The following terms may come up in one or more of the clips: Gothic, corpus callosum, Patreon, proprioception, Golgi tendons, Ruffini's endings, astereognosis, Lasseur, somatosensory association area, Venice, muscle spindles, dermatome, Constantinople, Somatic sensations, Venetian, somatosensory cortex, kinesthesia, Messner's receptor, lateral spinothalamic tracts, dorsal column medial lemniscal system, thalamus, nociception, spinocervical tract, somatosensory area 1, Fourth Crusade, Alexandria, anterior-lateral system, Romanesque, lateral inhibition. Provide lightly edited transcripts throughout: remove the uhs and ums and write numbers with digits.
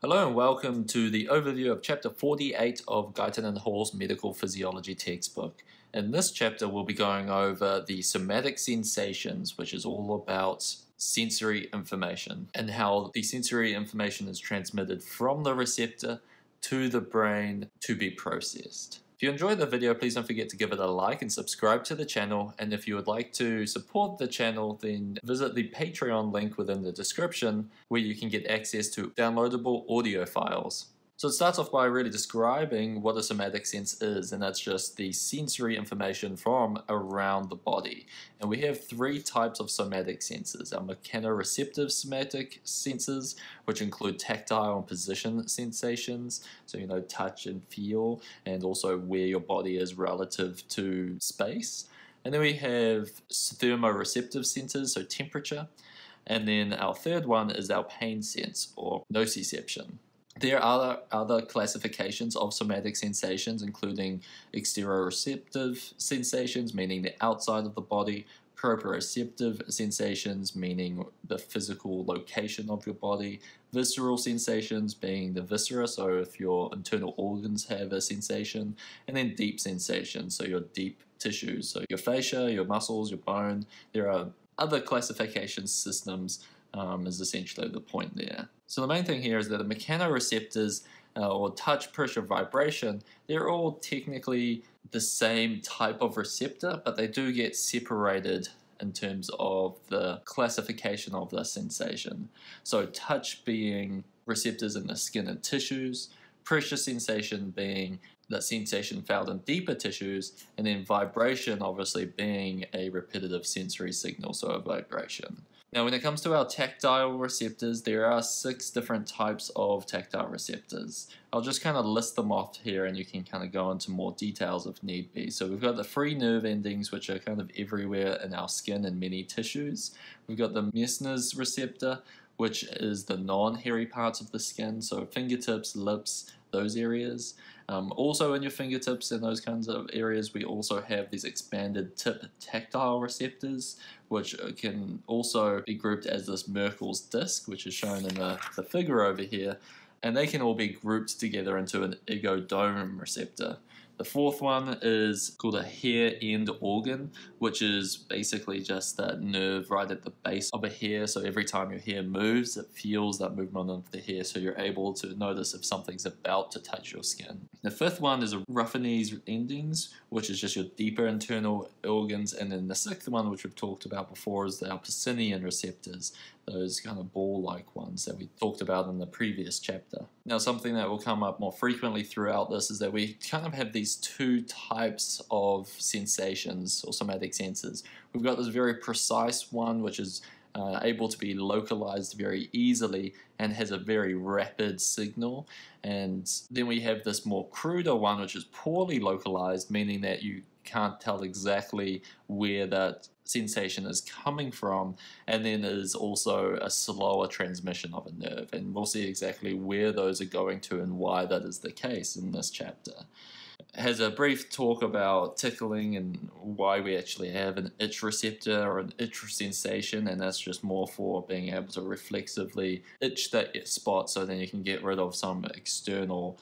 Hello and welcome to the overview of Chapter 48 of Guyton and Hall's Medical Physiology textbook. In this chapter we'll be going over the somatic sensations, which is all about sensory information and how the sensory information is transmitted from the receptor to the brain to be processed. If you enjoyed the video, please don't forget to give it a like and subscribe to the channel. And if you would like to support the channel, then visit the Patreon link within the description where you can get access to downloadable audio files. So it starts off by really describing what a somatic sense is, and that's just the sensory information from around the body. And we have three types of somatic senses: our mechanoreceptive somatic senses, which include tactile and position sensations, so touch and feel, and also where your body is relative to space. And then we have thermoreceptive senses, so temperature. And then our third one is our pain sense, or nociception. There are other classifications of somatic sensations, including exteroreceptive sensations, meaning the outside of the body, proprioceptive sensations, meaning the physical location of your body, visceral sensations being the viscera, so if your internal organs have a sensation, and then deep sensations, so your deep tissues, so your fascia, your muscles, your bone. There are other classification systems. Is essentially the point there. So the main thing here is that the mechanoreceptors or touch, pressure, vibration, they're all technically the same type of receptor, but they do get separated in terms of the classification of the sensation. So touch being receptors in the skin and tissues, pressure sensation being that sensation found in deeper tissues, and then vibration obviously being a repetitive sensory signal, so a vibration. Now when it comes to our tactile receptors, there are 6 different types of tactile receptors. I'll just kind of list them off here and you can kind of go into more details if need be. So we've got the free nerve endings, which are kind of everywhere in our skin and many tissues. We've got the Messner's receptor, which is the non-hairy parts of the skin, so fingertips, lips, those areas. Also in your fingertips and those kinds of areas, we also have these expanded tip tactile receptors, which can also be grouped as this Merkel's disc, which is shown in the figure over here, and they can all be grouped together into an ergodome receptor. The fourth one is called a hair end organ, which is basically just that nerve right at the base of a hair. So every time your hair moves, it feels that movement of the hair, so you're able to notice if something's about to touch your skin. The fifth one is a Ruffini's endings, which is just your deeper internal organs. And then the sixth one, which we've talked about before, is our Pacinian receptors, those kind of ball-like ones that we talked about in the previous chapter. Now, something that will come up more frequently throughout this is that we kind of have these two types of sensations or somatic senses. We've got this very precise one, which is able to be localized very easily and has a very rapid signal. And then we have this more cruder one, which is poorly localized, meaning that you can't tell exactly where that sensation is coming from, and then is also a slower transmission of a nerve. And we'll see exactly where those are going to and why that is the case in this chapter. It has a brief talk about tickling and why we actually have an itch receptor or an itch sensation, and that's just more for being able to reflexively itch that spot so then you can get rid of some external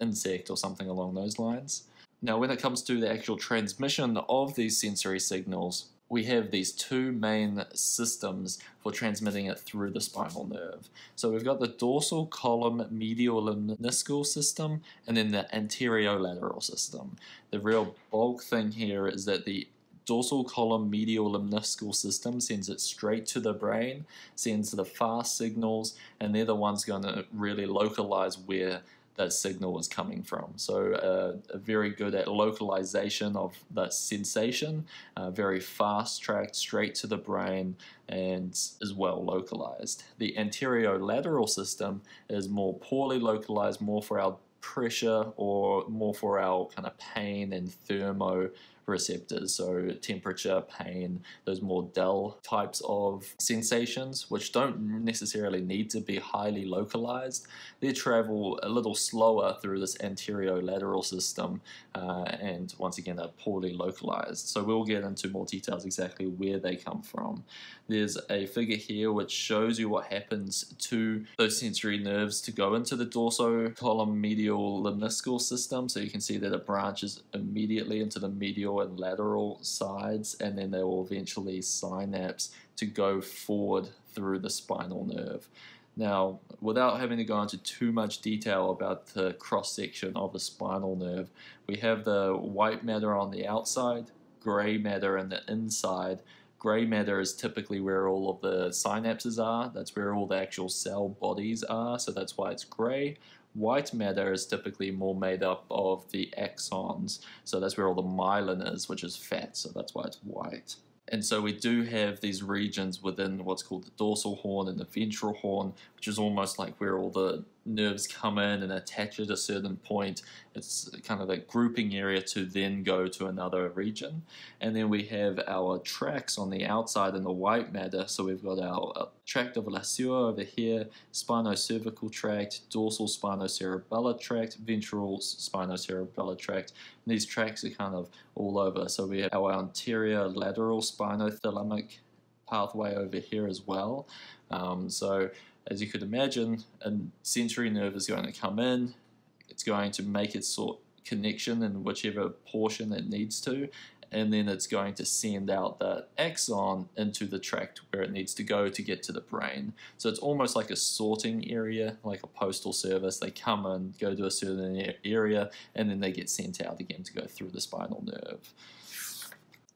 insect or something along those lines. Now when it comes to the actual transmission of these sensory signals, we have these two main systems for transmitting it through the spinal nerve. So we've got the dorsal column medial lemniscal system and then the anterior-lateral system. The real bulk thing here is that the dorsal column medial lemniscal system sends it straight to the brain, sends the fast signals, and they're the ones going to really localize where that signal is coming from. So very good at localization of that sensation, very fast tracked straight to the brain and is well localized. The anterior lateral system is more poorly localized, more for our pressure or more for our kind of pain and thermo receptors, so temperature, pain, those more dull types of sensations, which don't necessarily need to be highly localized. They travel a little slower through this anterior-lateral system and once again are poorly localized. So we'll get into more details exactly where they come from. There's a figure here which shows you what happens to those sensory nerves to go into the dorsal column medial lemniscal system. So you can see that it branches immediately into the medial and lateral sides, and then they will eventually synapse to go forward through the spinal nerve. Now, without having to go into too much detail about the cross-section of the spinal nerve, we have the white matter on the outside, gray matter on the inside. Gray matter is typically where all of the synapses are. That's where all the actual cell bodies are, so that's why it's gray. White matter is typically more made up of the axons, so that's where all the myelin is, which is fat, so that's why it's white. And so we do have these regions within what's called the dorsal horn and the ventral horn, which is almost like where all the nerves come in and attach at a certain point. It's kind of a grouping area to then go to another region. And then we have our tracts on the outside in the white matter. So we've got our tract of Lasseur over here, spinocervical tract, dorsal spinocerebellar tract, ventral spinocerebellar tract. And these tracts are kind of all over. So we have our anterior lateral spinothalamic pathway over here as well. So as you could imagine, a sensory nerve is going to come in, it's going to make its sort of connection in whichever portion it needs to, and then it's going to send out that axon into the tract where it needs to go to get to the brain. So it's almost like a sorting area, like a postal service. They come in, go to a certain area, and then they get sent out again to go through the spinal nerve.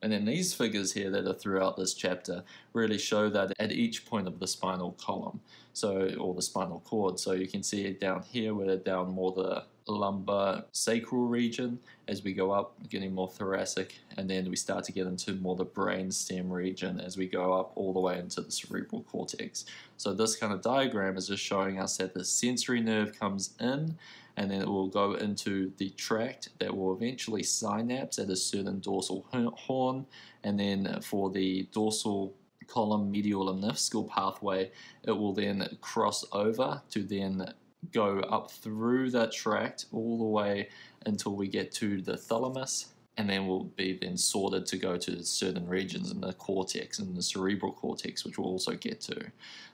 And then these figures here that are throughout this chapter really show that at each point of the spinal column, so or the spinal cord. So you can see it down here where they're down more the lumbar sacral region. As we go up, getting more thoracic, and then we start to get into more the brain stem region as we go up all the way into the cerebral cortex. So this kind of diagram is just showing us that the sensory nerve comes in, and then it will go into the tract that will eventually synapse at a certain dorsal horn, and then for the dorsal column medial lemniscal pathway, it will then cross over to then go up through that tract all the way until we get to the thalamus, and then we'll be then sorted to go to certain regions in the cortex and the cerebral cortex, which we'll also get to.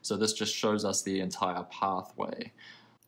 So this just shows us the entire pathway.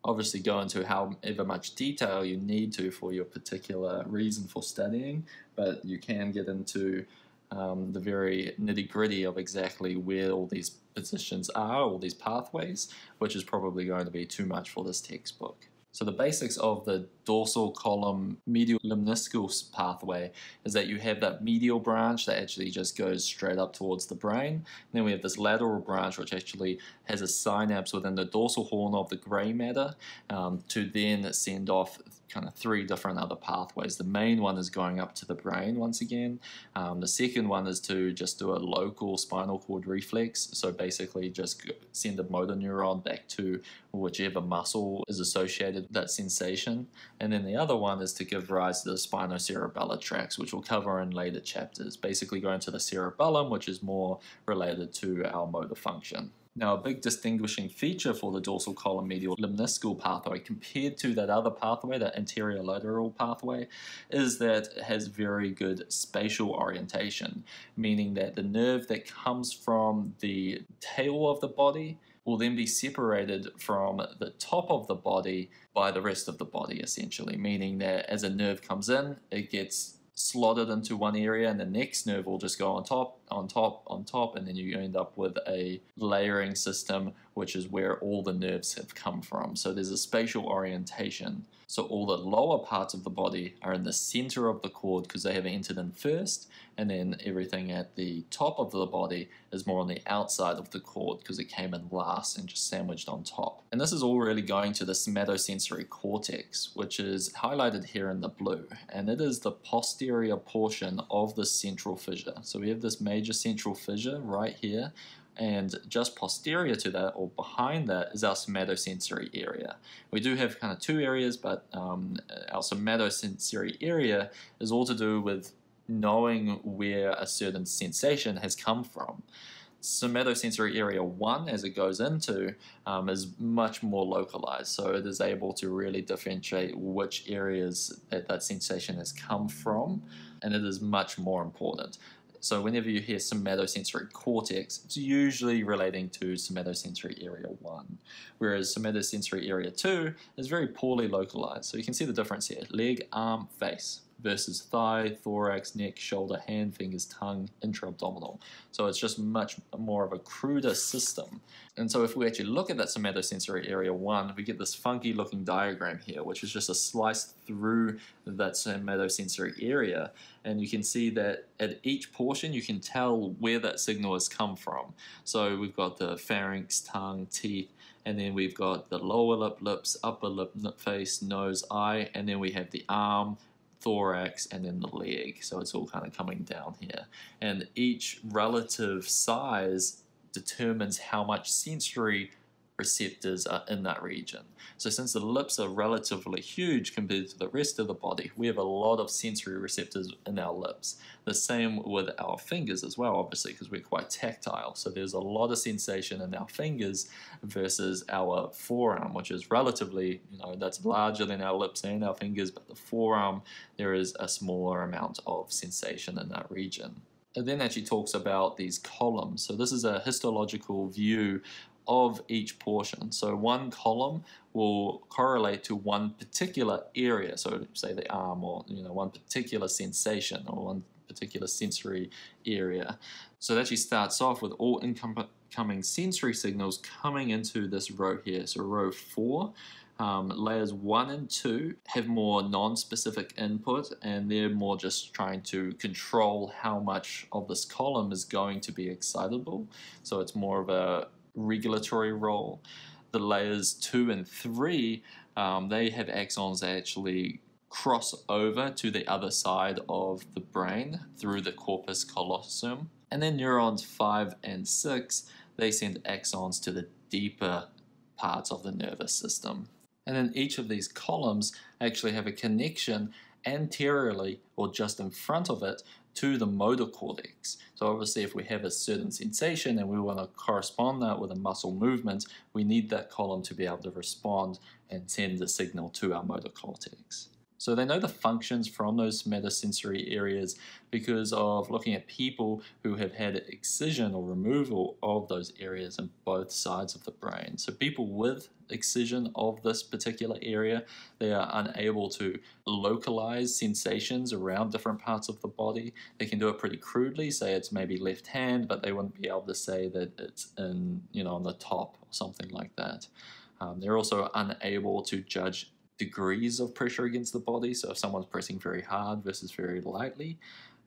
Obviously go into however much detail you need to for your particular reason for studying, but you can get into the very nitty-gritty of exactly where all these positions are, all these pathways, which is probably going to be too much for this textbook. So the basics of the dorsal column medial lemniscal pathway is that you have that medial branch that actually just goes straight up towards the brain. And then we have this lateral branch which actually has a synapse within the dorsal horn of the gray matter to then send off kind of three different other pathways. The main one is going up to the brain once again. The second one is to just do a local spinal cord reflex, so basically just send a motor neuron back to whichever muscle is associated with that sensation. And then the other one is to give rise to the spinocerebellar tracts, which we'll cover in later chapters, basically going to the cerebellum, which is more related to our motor function. Now, a big distinguishing feature for the dorsal column medial lemniscal pathway compared to that other pathway, that anterior lateral pathway, is that it has very good spatial orientation, meaning that the nerve that comes from the tail of the body will then be separated from the top of the body by the rest of the body, essentially, meaning that as a nerve comes in, it gets slotted into one area and the next nerve will just go on top, on top, on top, and then you end up with a layering system, which is where all the nerves have come from. So there's a spatial orientation. So all the lower parts of the body are in the center of the cord because they have entered in first, and then everything at the top of the body is more on the outside of the cord because it came in last and just sandwiched on top. And this is all really going to the somatosensory cortex, which is highlighted here in the blue, and it is the posterior portion of the central fissure. So we have this major central fissure right here, and just posterior to that, or behind that, is our somatosensory area. We do have kind of two areas, but our somatosensory area is all to do with knowing where a certain sensation has come from. Somatosensory area 1, as it goes into, is much more localized, so it is able to really differentiate which areas that sensation has come from, and it is much more important. So whenever you hear somatosensory cortex, it's usually relating to somatosensory area 1, whereas somatosensory area 2 is very poorly localized. So you can see the difference here: leg, arm, face versus thigh, thorax, neck, shoulder, hand, fingers, tongue, intra-abdominal. So it's just much more of a cruder system. And so if we actually look at that somatosensory area 1, we get this funky looking diagram here, which is just a slice through that somatosensory area. And you can see that at each portion, you can tell where that signal has come from. So we've got the pharynx, tongue, teeth, and then we've got the lower lip, lips, upper lip, face, nose, eye, and then we have the arm, thorax, and then the leg. So it's all kind of coming down here, and each relative size determines how much sensory receptors are in that region. So since the lips are relatively huge compared to the rest of the body, we have a lot of sensory receptors in our lips. The same with our fingers as well, obviously, because we're quite tactile. So there's a lot of sensation in our fingers versus our forearm, which is relatively, that's larger than our lips and our fingers, but the forearm, there is a smaller amount of sensation in that region. It then actually talks about these columns. So this is a histological view of each portion. So one column will correlate to one particular area, so say the arm, or one particular sensation or one particular sensory area. So it actually starts off with all incoming sensory signals coming into this row here. So row 4, layers 1 and 2 have more non-specific input, and they're more just trying to control how much of this column is going to be excitable. So it's more of a regulatory role. The layers 2 and 3, they have axons that actually cross over to the other side of the brain through the corpus callosum. And then neurons 5 and 6, they send axons to the deeper parts of the nervous system. And then each of these columns actually have a connection anteriorly, or just in front of it, to the motor cortex. So obviously if we have a certain sensation and we want to correspond that with a muscle movement, we need that column to be able to respond and send the signal to our motor cortex. So they know the functions from those somatosensory areas because of looking at people who have had excision or removal of those areas in both sides of the brain. So people with excision of this particular area, they are unable to localize sensations around different parts of the body. They can do it pretty crudely, say it's maybe left hand, but they wouldn't be able to say that it's in, on the top or something like that. They're also unable to judge degrees of pressure against the body. So if someone's pressing very hard versus very lightly,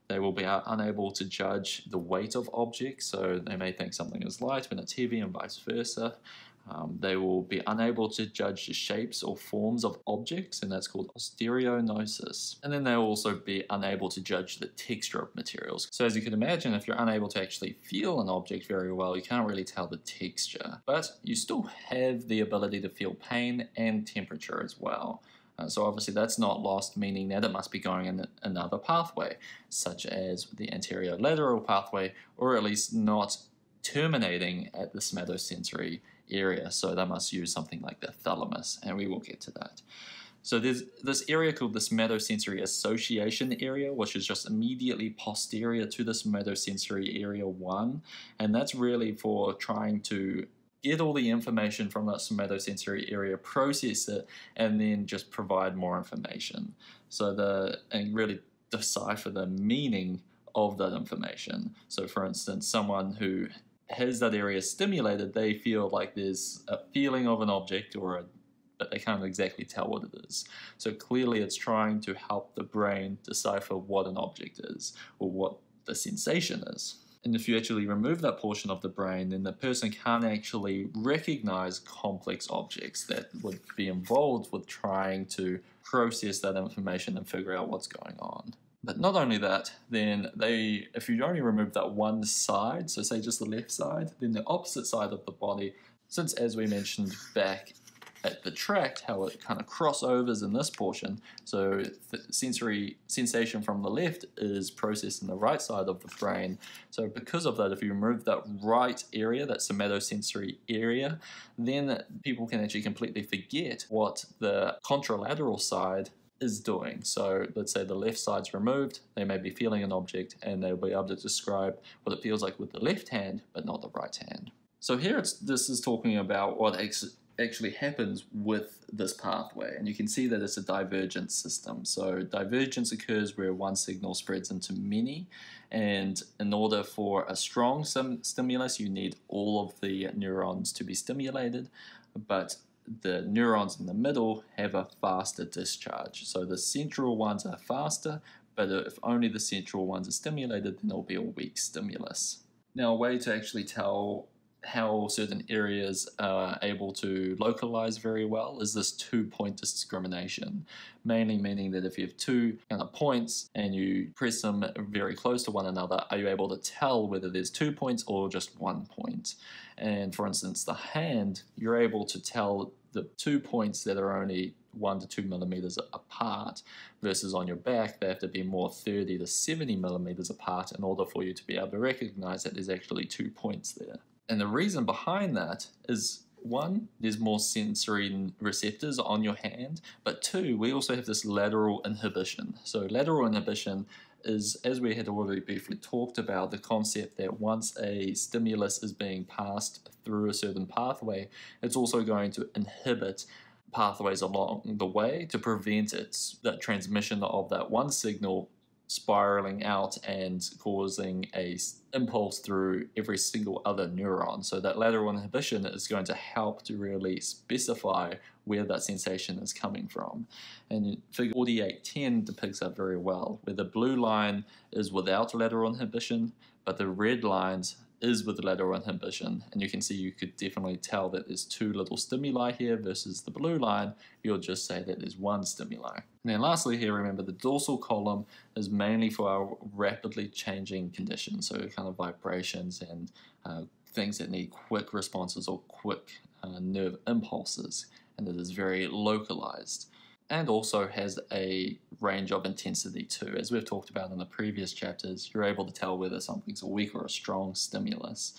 they will be unable to judge the weight of objects. So they may think something is light when it's heavy and vice versa. They will be unable to judge the shapes or forms of objects, and that's called astereognosis. And then they'll also be unable to judge the texture of materials. So as you can imagine, if you're unable to actually feel an object very well, you can't really tell the texture. But you still have the ability to feel pain and temperature as well. So obviously that's not lost, meaning that it must be going in another pathway, such as the anterior-lateral pathway, or at least not terminating at the somatosensory area. So they must use something like the thalamus, and we will get to that. So there's this area called the somatosensory association area, which is just immediately posterior to the somatosensory area 1, and that's really for trying to get all the information from that somatosensory area, process it, and then just provide more information. So and really decipher the meaning of that information. So for instance, someone who has that area stimulated, they feel like there's a feeling of an object, but they can't exactly tell what it is. So clearly it's trying to help the brain decipher what an object is or what the sensation is. And if you actually remove that portion of the brain, then the person can't actually recognize complex objects that would be involved with trying to process that information and figure out what's going on. But not only that, then if you only remove that one side, so say just the left side, then the opposite side of the body, since as we mentioned back at the tract, how it kind of crossovers in this portion. So the sensory sensation from the left is processed in the right side of the brain. So because of that, if you remove that right area, that somatosensory area, then people can actually completely forget what the contralateral side is doing. So let's say the left side's removed, they may be feeling an object and they'll be able to describe what it feels like with the left hand, but not the right hand. So here this is talking about what actually happens with this pathway, and you can see that it's a divergent system. So divergence occurs where one signal spreads into many, and in order for a strong stimulus you need all of the neurons to be stimulated, but the neurons in the middle have a faster discharge. So the central ones are faster, but if only the central ones are stimulated, then there'll be a weak stimulus. Now, a way to actually tell how certain areas are able to localize very well is this two-point discrimination, mainly meaning that if you have two kind of points and you press them very close to one another, are you able to tell whether there's 2 points or just 1 point? And for instance, the hand, you're able to tell the 2 points that are only 1 to 2 millimeters apart, versus on your back they have to be more 30 to 70 millimeters apart in order for you to be able to recognize that there's actually 2 points there. And the reason behind that is, one, there's more sensory receptors on your hand, but two, we also have this lateral inhibition. So lateral inhibition is, as we had already briefly talked about, the concept that once a stimulus is being passed through a certain pathway, it's also going to inhibit pathways along the way to prevent the transmission of that one signal spiraling out and causing an impulse through every single other neuron. So that lateral inhibition is going to help to really specify where that sensation is coming from. And figure 4810 depicts that very well, where the blue line is without lateral inhibition, but the red lines is with lateral inhibition. And you can see, you could definitely tell that there's two little stimuli here, versus the blue line, you'll just say that there's one stimuli. And then lastly here, remember the dorsal column is mainly for our rapidly changing conditions, so kind of vibrations and things that need quick responses or quick nerve impulses, and it is very localized. And also has a range of intensity too. As we've talked about in the previous chapters, you're able to tell whether something's a weak or a strong stimulus.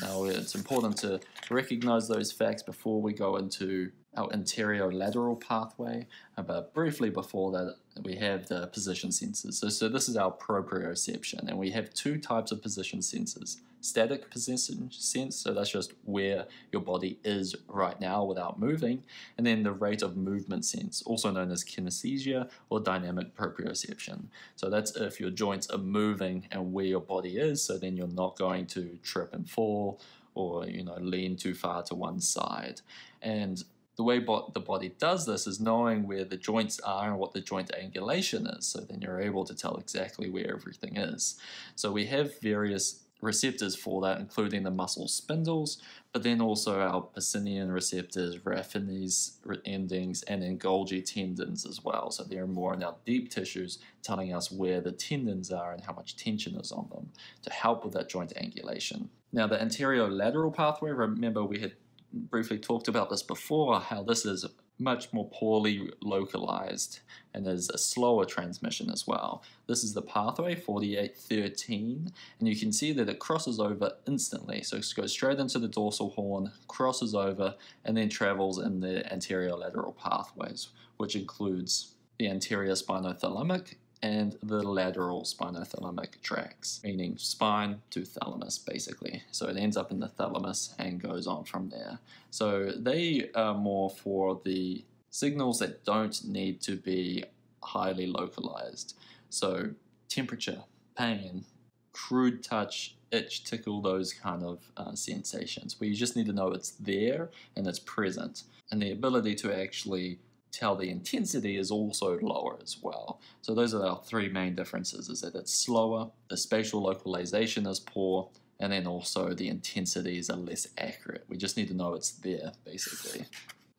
Now, it's important to recognize those facts before we go into our anterior-lateral pathway, but briefly before that, we have the position sensors. So this is our proprioception, and we have two types of position sensors. Static position sense, so that's just where your body is right now without moving, and then the rate of movement sense, also known as kinesthesia or dynamic proprioception. So that's if your joints are moving and where your body is, so then you're not going to trip and fall or, you know, lean too far to one side. And the way the body does this is knowing where the joints are and what the joint angulation is, so then you're able to tell exactly where everything is. So we have various receptors for that, including the muscle spindles, but then also our Pacinian receptors, Ruffini's endings, and then Golgi tendons as well. So they're more in our deep tissues, telling us where the tendons are and how much tension is on them to help with that joint angulation. Now, the anterior-lateral pathway, remember we had briefly talked about this before, how this is much more poorly localized and there's a slower transmission as well. This is the pathway 4813, and you can see that it crosses over instantly. So it goes straight into the dorsal horn, crosses over, and then travels in the anterior lateral pathways, which includes the anterior spinothalamic and the lateral spinothalamic tracts, meaning spine to thalamus, basically. So it ends up in the thalamus and goes on from there. So they are more for the signals that don't need to be highly localized. So temperature, pain, crude touch, itch, tickle, those kind of sensations, where you just need to know it's there and it's present. And the ability to actually tell the intensity is also lower as well. So those are our three main differences, is that it's slower, the spatial localization is poor, and then also the intensities are less accurate. We just need to know it's there, basically.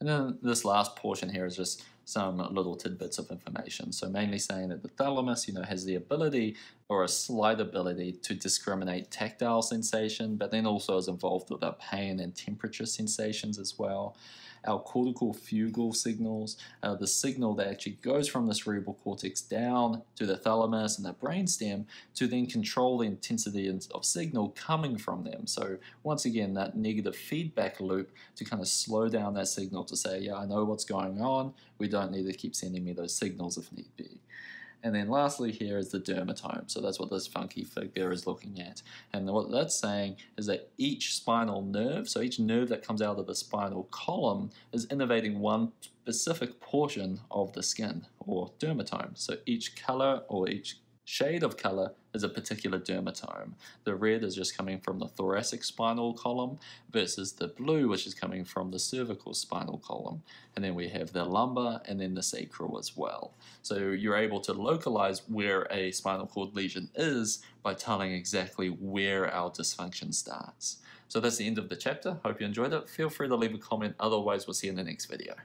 And then this last portion here is just some little tidbits of information. So mainly saying that the thalamus, you know, has the ability, or a slight ability, to discriminate tactile sensation, but then also is involved with our pain and temperature sensations as well. our cortical fugal signals, the signal that actually goes from the cerebral cortex down to the thalamus and the brainstem to then control the intensity of signal coming from them. So once again, that negative feedback loop to kind of slow down that signal to say, yeah, I know what's going on. We don't need to keep sending me those signals if need be. And then lastly here is the dermatome. So that's what this funky figure is looking at. And what that's saying is that each spinal nerve, so each nerve that comes out of the spinal column is innervating one specific portion of the skin or dermatome. So each color or each shade of color is a particular dermatome. The red is just coming from the thoracic spinal column versus the blue, which is coming from the cervical spinal column. And then we have the lumbar and then the sacral as well. So you're able to localize where a spinal cord lesion is by telling exactly where our dysfunction starts. So that's the end of the chapter. Hope you enjoyed it. Feel free to leave a comment. Otherwise, we'll see you in the next video.